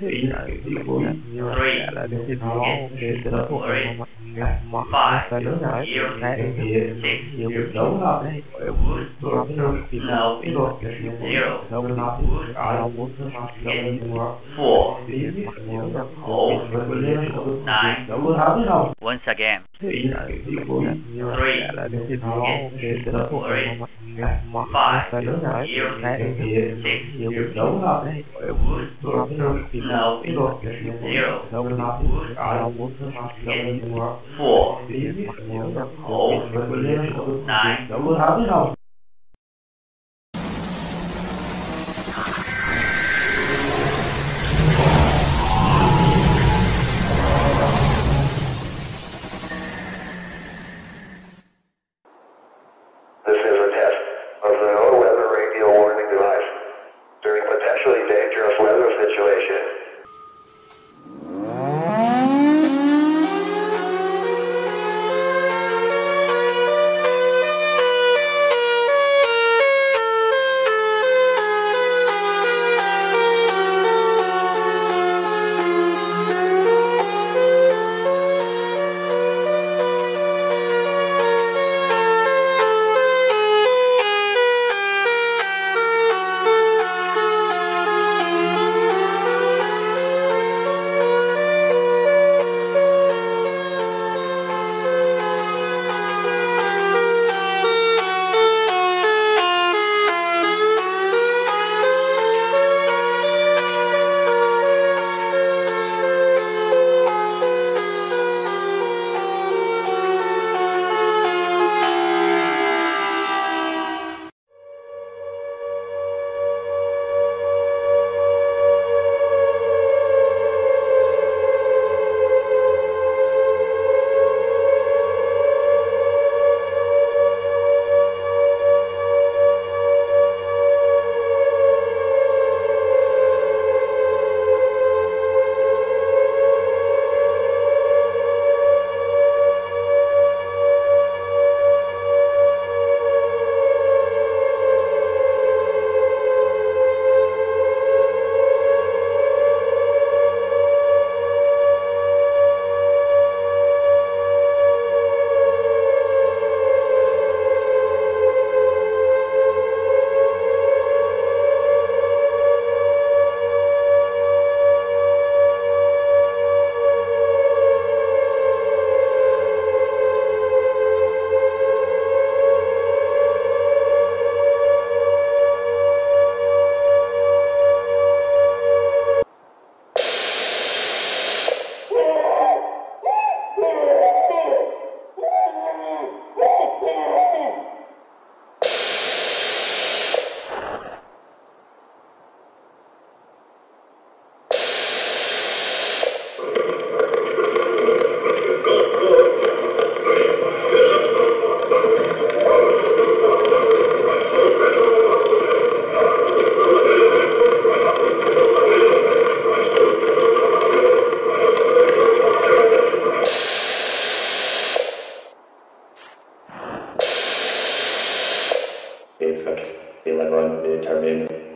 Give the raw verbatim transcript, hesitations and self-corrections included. you know, zero, once again. Three, five, zero, six, zero, no, zero, zero, four, nine. In fact, eleven determined.